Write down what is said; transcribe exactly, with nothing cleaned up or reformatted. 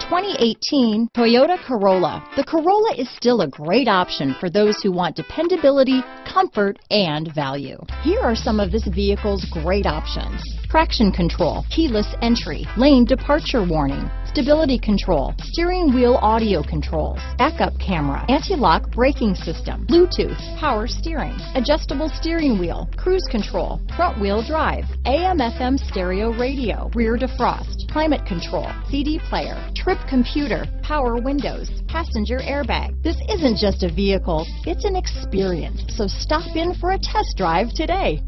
twenty eighteen Toyota Corolla. The Corolla is still a great option for those who want dependability, comfort, and value. Here are some of this vehicle's great options: traction control, keyless entry, lane departure warning, stability control, steering wheel audio controls, backup camera, anti-lock braking system, Bluetooth, power steering, adjustable steering wheel, cruise control, front wheel drive, A M F M stereo radio, rear defrost, climate control, C D player, trip computer, power windows, passenger airbag. This isn't just a vehicle, it's an experience. So stop in for a test drive today.